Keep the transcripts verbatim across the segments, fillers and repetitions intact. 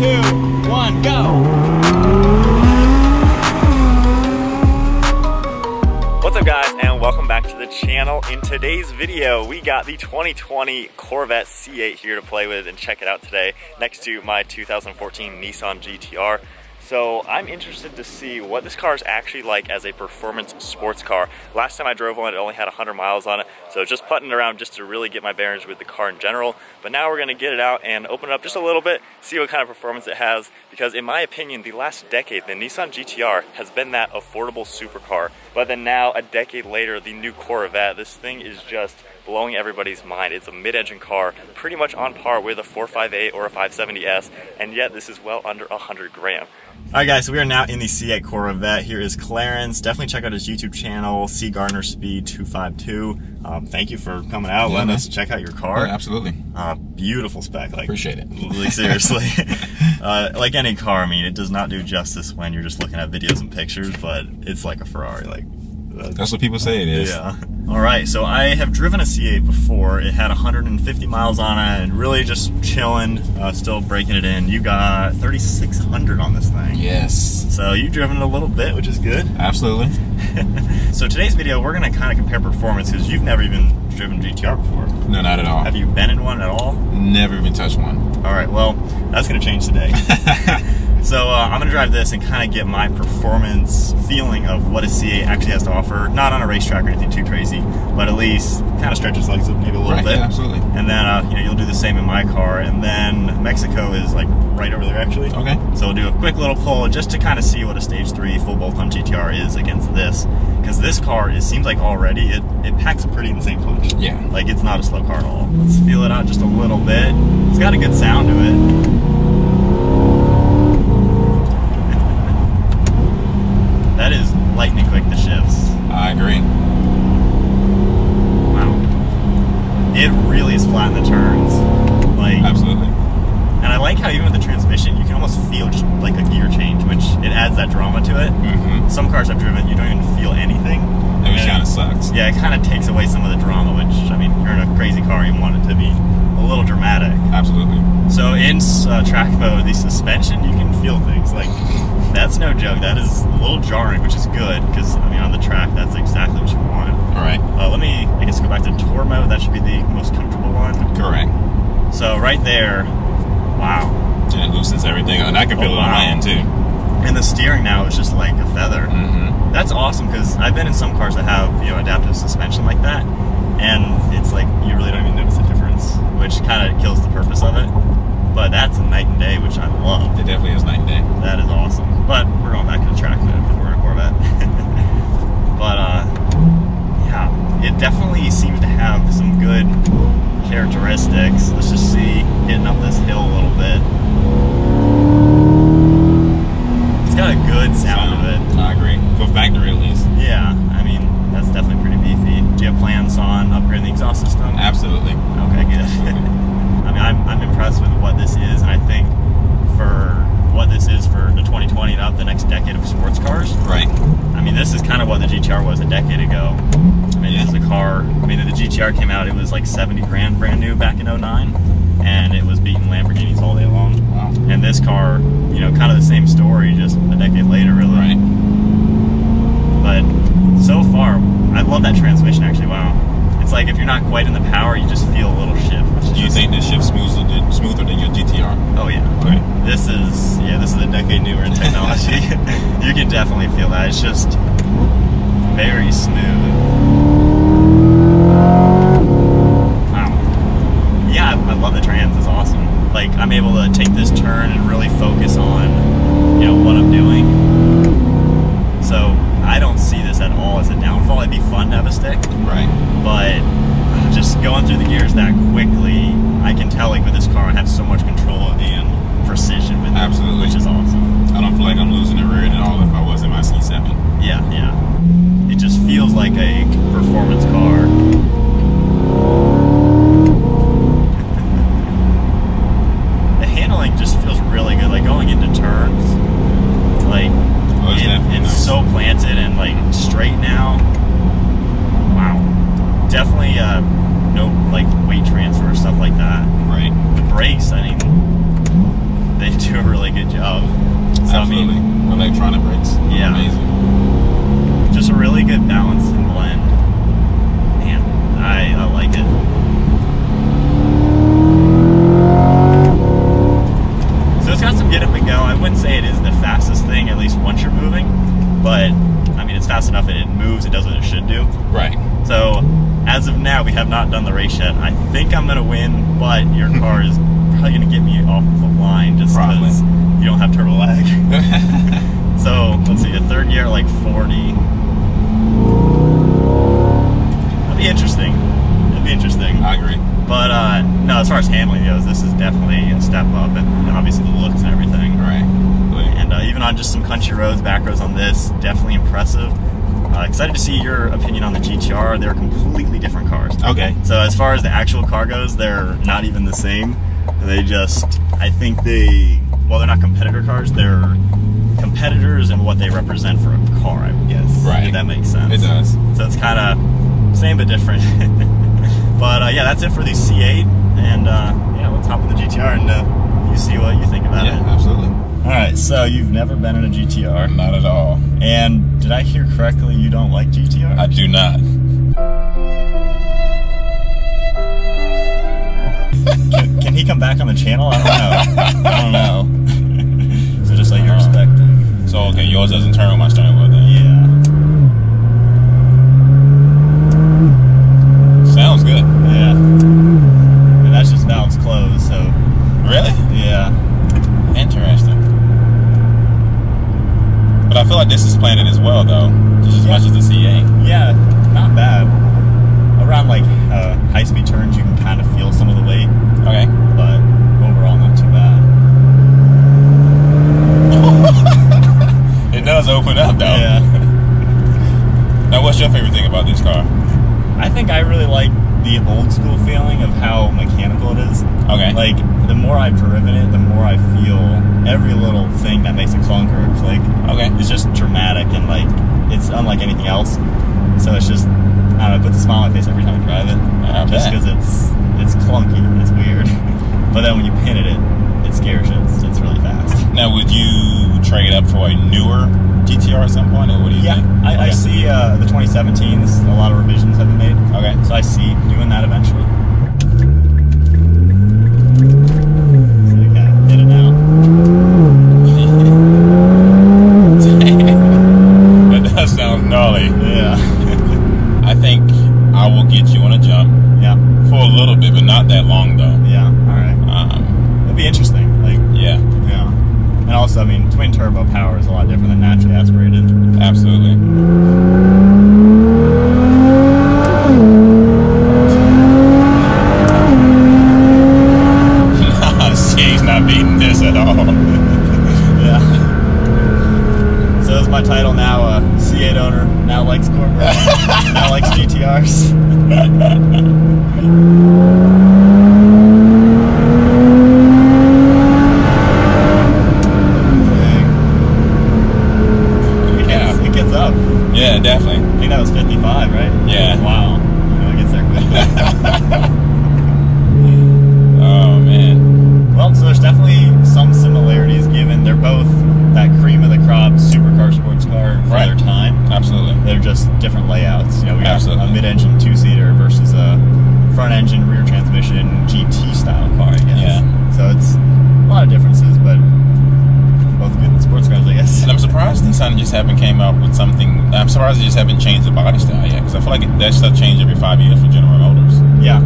two, one, go! What's up guys and welcome back to the channel. In today's video, we got the twenty twenty Corvette C eight here to play with and check it out today next to my two thousand fourteen Nissan G T R. So I'm interested to see what this car is actually like as a performance sports car. Last time I drove one, it only had one hundred miles on it, so just putting it around just to really get my bearings with the car in general. But now we're gonna get it out and open it up just a little bit, see what kind of performance it has, because in my opinion, the last decade, the Nissan G T R has been that affordable supercar. But then now, a decade later, the new Corvette, this thing is just blowing everybody's mind. It's a mid-engine car, pretty much on par with a four fifty-eight or a five seventy S, and yet this is well under one hundred grand. Alright guys, so we are now in the C eight Corvette. Here is Clarence. Definitely check out his YouTube channel, C Garner Speed two five two. Um, thank you for coming out, yeah, letting man. us check out your car. Yeah, absolutely. Uh, beautiful spec. Like, appreciate it. Like, seriously. uh, like any car, I mean, it does not do justice when you're just looking at videos and pictures, but it's like a Ferrari. Like, uh, that's what people say it is. Yeah. Alright, so I have driven a C eight before. It had one hundred fifty miles on it and really just chilling, uh, still breaking it in. You got thirty-six hundred on this thing. Yes. So you've driven it a little bit, which is good. Absolutely. So today's video, we're going to kind of compare performance because you've never even driven G T R before. No, not at all. Have you been in one at all? Never even touched one. Alright, well, that's going to change today. So uh, I'm going to drive this and kind of get my performance feeling of what a C eight actually has to offer. Not on a racetrack or anything too crazy, but at least kind of stretch its legs up maybe a little right, bit. Yeah, absolutely. And then uh, you know, you'll do the same in my car. And then Mexico is like right over there actually. Okay. So we'll do a quick little pull just to kind of see what a stage three full bolt-on G T R is against this. Because this car, it seems like already, it, it packs a pretty insane punch. Yeah. Like it's not a slow car at all. Let's feel it out just a little bit. It's got a good sound to it. That is lightning quick, the shifts. I agree. Wow. It really is flat in the turns. Like, absolutely. And I like how even with the transmission, you can almost feel just like a gear change, which it adds that drama to it. Mm-hmm. Some cars I've driven, you don't even feel anything. It kind of sucks. Yeah, it kind of takes away some of the drama, which, I mean, you're in a crazy car, you want it to be a little dramatic. Absolutely. So in uh, track mode, the suspension, you can feel things. Like, that's no joke. That is a little jarring, which is good, because, I mean, on the track, that's exactly what you want. All right. Uh, let me, I guess, go back to tour mode. That should be the most comfortable one. Correct. So right there, wow. Yeah, it loosens everything, and I can feel oh, it wow. in my hand, too. And the steering now is just like a feather. Mm-hmm. That's awesome, because I've been in some cars that have, you know, adaptive suspension like that, and it's like you really don't even notice the difference, which kind of kills the purpose of it. But that's a night and day, which I love. It definitely is night and day. That is awesome. But we're going back to the track mode because we're in a Corvette. But uh, yeah, it definitely seems to have some good characteristics. Let's just see hitting up this hill a little bit. Got a good sound of it. I agree. Go factory at least. Yeah, I mean, that's definitely pretty beefy. Do you have plans on upgrading the exhaust system? Absolutely. Okay, good. Absolutely. I mean, I'm, I'm impressed with what this is, and I think for what this is for the twenty twenty and up the next decade of sports cars. Right. I mean, this is kind of what the G T R was a decade ago. I mean, yeah. This is a car, I mean, the G T R came out, it was like seventy grand brand new back in oh nine. And it was beating Lamborghinis all day long. Wow. And this car, you know, kind of the same story, just a decade later, really. Right. But so far, I love that transmission, actually. Wow. It's like if you're not quite in the power, you just feel a little shift. Do you think the shift smoother than, smoother than your G T R? Oh, yeah. Right. This is, yeah, this is a decade newer in technology. You can definitely feel that. It's just very smooth. Yeah, I love the trans, it's awesome. Like, I'm able to take this turn and really focus on, you know, what I'm doing. So, I don't see this at all as a downfall. It'd be fun to have a stick. Right. But, just going through the gears that quickly, I can tell, like, with this car, I have so much control and precision with it. Absolutely. Which is awesome. I don't feel like I'm losing the rear end at all if I was in my C seven. Yeah, yeah. It just feels like a performance car. Just feels really good, like going into turns, like oh, it's, it, it's nice. So planted and like straight now. Wow, definitely uh, no like weight transfer or stuff like that. Right. The brakes, I mean, they do a really of. So, absolutely. I mean, electronic brakes. Yeah. Amazing. Just a really good balance and blend. Man, I, I like it. So it's got some get up and go. I wouldn't say it is the fastest thing, at least once you're moving, but I mean, it's fast enough that it moves, it does what it should do. Right. So as of now, we have not done the race yet. I think I'm going to win, but your car is probably going to get me off the line just because you don't have turbo lag. So let's see, a third gear like forty. It'll be interesting. It'll be interesting. I agree. But uh, no, as far as handling goes, this is definitely a step up, and obviously the looks and everything. Right. And uh, even on just some country roads, back roads on this, definitely impressive. Uh, excited to see your opinion on the G T R. They're completely different cars. Okay. So as far as the actual car goes, they're not even the same. They just, I think they, well, they're not competitor cars. They're competitors in what they represent for a car, I would guess. Right. If that makes sense. It does. So it's kind of same but different. But uh, yeah, that's it for the C eight. And uh, yeah, let's hop in the G T R and uh, you see what you think about yeah, it. Yeah, absolutely. Alright, so you've never been in a G T R. Not at all. And did I hear correctly, you don't like G T Rs? I do not. Can, can he come back on the channel? I don't know. I don't know. So just like your respect. So, okay, yours doesn't turn on my steering wheel then? Yeah. Sounds good. Yeah. And that's just valves closed, so. Really? Yeah. Interesting. But I feel like this is planted as well, though, just as yeah. much as the C eight. Yeah, not bad. Around like uh, high-speed turns, you can kind of feel some of the weight. Okay. But overall, not too bad. It does open up, though. Yeah. Now, what's your favorite thing about this car? I think I really like the old-school feeling of how mechanical it is. Okay. Like, the more I've driven it, the more I feel every little thing that makes a clunk or a click. Okay. It's just dramatic and, like, it's unlike anything else. So it's just, I don't know, it puts a smile on my face every time I drive it. I just because it's it's clunky, it's weird. But then when you pin it, it, it scares you. It's, it's really fast. Now, would you trade up for a newer G T R at some point, or what do you yeah, think? I, okay. I see uh, the twenty seventeens, a lot of revisions have been made. Okay. So I see doing that eventually. That stuff changes every five years for General Motors. Yeah.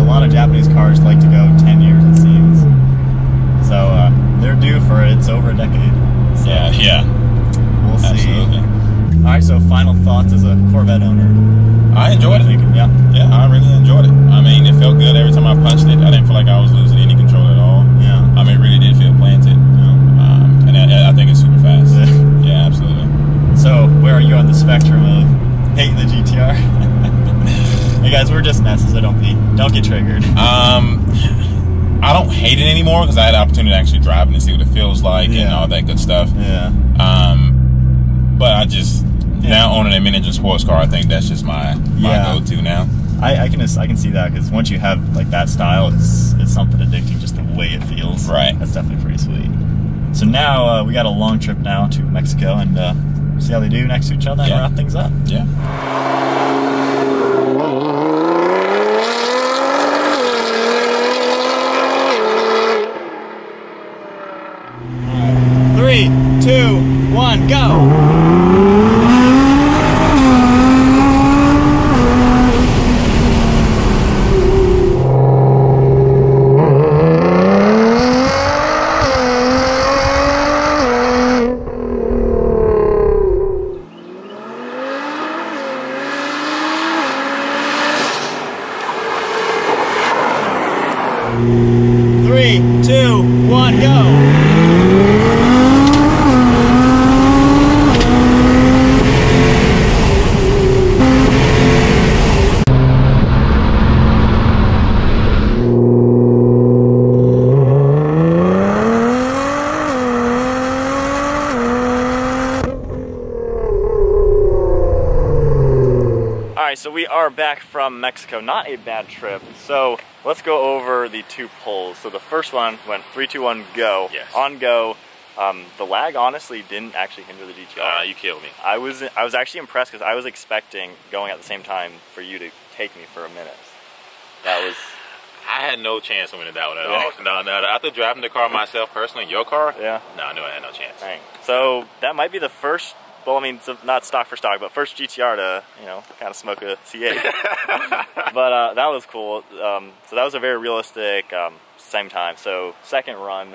A lot of Japanese cars like to go ten years, it seems. So uh, they're due for it. It's over a decade. So yeah, yeah. We'll see. Absolutely. All right, so final thoughts as a Corvette owner. I enjoyed it. Yeah. Yeah, I really enjoyed it. I mean, it felt good every time I punched it. I didn't feel like I was losing any control at all. Yeah. I mean, it really did feel planted. Yeah. Um, and I, I think it's super fast. Yeah. Yeah, absolutely. So where are you on the spectrum of hating the G T R? Hey guys, we're just messes, so don't be, don't get triggered. um, I don't hate it anymore because I had the opportunity to actually drive it and see what it feels like yeah. and all that good stuff. Yeah. Um, but I just yeah. now owning a miniature sports car, I think that's just my my yeah. go-to now. I, I can I can see that because once you have like that style, it's it's something addicting just the way it feels. Right. That's definitely pretty sweet. So now uh, we got a long trip now to Mexico, and uh, see how they do next to each other, yeah, and wrap things up. Yeah. Three, two, one, go! So we are back from Mexico. Not a bad trip. So let's go over the two polls. So the first one went three, two, one, go. Yes. On go. Um, the lag honestly didn't actually hinder the G T R. Uh, you killed me. I was I was actually impressed because I was expecting going at the same time for you to take me for a minute. That was. I had no chance of winning that one at all. No, no, no. After driving the car myself personally, your car. Yeah. No, I knew I had no chance. Dang. So that might be the first. Well, I mean, not stock for stock, but first G T R to, you know, kind of smoke a C eight. But uh, that was cool. Um, so that was a very realistic um, same time. So second run,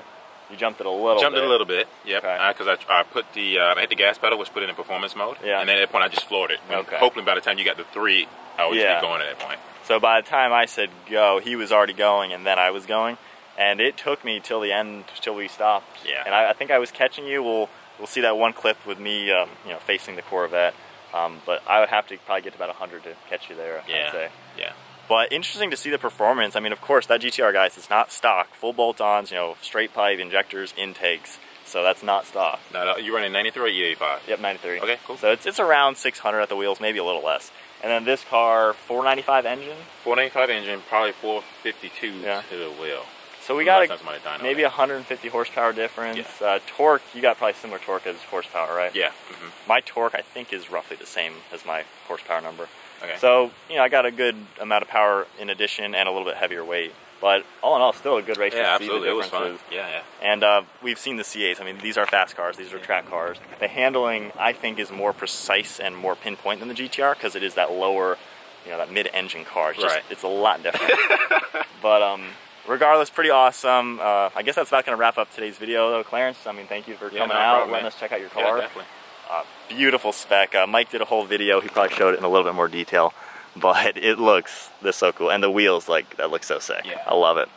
you jumped it a little jumped bit. Jumped it a little bit, yep. Because okay. I, I put the, uh, I hit the gas pedal, which put it in performance mode. Yeah. And then at that point, I just floored it. Okay. Hopefully by the time you got the three, I would yeah. just be going at that point. So by the time I said go, he was already going, and then I was going. And it took me till the end, till we stopped. Yeah. And I, I think I was catching you. Well, we'll see that one clip with me, um, you know, facing the Corvette. Um, but I would have to probably get to about one hundred to catch you there, yeah, I'd say. Yeah. But interesting to see the performance. I mean, of course, that G T R, guys, it's not stock. Full bolt-ons, you know, straight pipe, injectors, intakes. So that's not stock. No, no, you're running ninety-three or E eighty-five? Yep, ninety-three. Okay, cool. So it's, it's around six hundred at the wheels, maybe a little less. And then this car, four ninety-five engine? four ninety-five engine, probably four fifty-two yeah. to the wheel. So we got a, maybe one hundred fifty horsepower difference. Yeah. Uh, torque, you got probably similar torque as horsepower, right? Yeah. Mm-hmm. My torque, I think, is roughly the same as my horsepower number. Okay. So, you know, I got a good amount of power in addition and a little bit heavier weight. But all in all, still a good race. Yeah, absolutely. It was fun. Yeah, yeah. And uh, we've seen the C eights. I mean, these are fast cars. These are yeah. track cars. The handling, I think, is more precise and more pinpoint than the G T R because it is that lower, you know, that mid-engine car. It's just, right. It's a lot different. But, um... regardless, pretty awesome. Uh, I guess that's about going to wrap up today's video, though, Clarence. I mean, thank you for yeah, coming no out, problem, letting man. us check out your car. Yeah, definitely. Uh, beautiful spec. Uh, Mike did a whole video. He probably showed it in a little bit more detail, but it looks this so cool. And the wheels, like, that looks so sick. Yeah. I love it.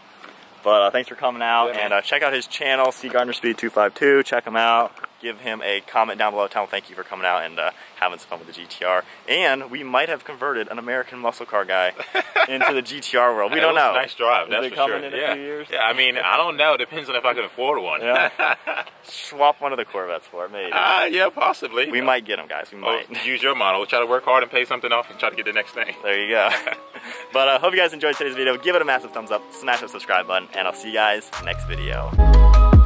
But uh, thanks for coming out, yeah, and uh, check out his channel, C Garner Speed two five two. Check him out. Give him a comment down below. Tell him thank you for coming out and uh, having some fun with the G T R. And we might have converted an American muscle car guy into the G T R world. We don't know. Nice drive. Is that's it for coming sure. in a yeah. few years? Yeah, I mean, I don't know. Depends on if I can afford one. Yeah. Swap one of the Corvettes for it, maybe. Uh, yeah, possibly. We yeah. might get them, guys. We might. Oh, use your model. We'll try to work hard and pay something off and try to get the next thing. There you go. But I uh, hope you guys enjoyed today's video. Give it a massive thumbs up. Smash that subscribe button. And I'll see you guys next video.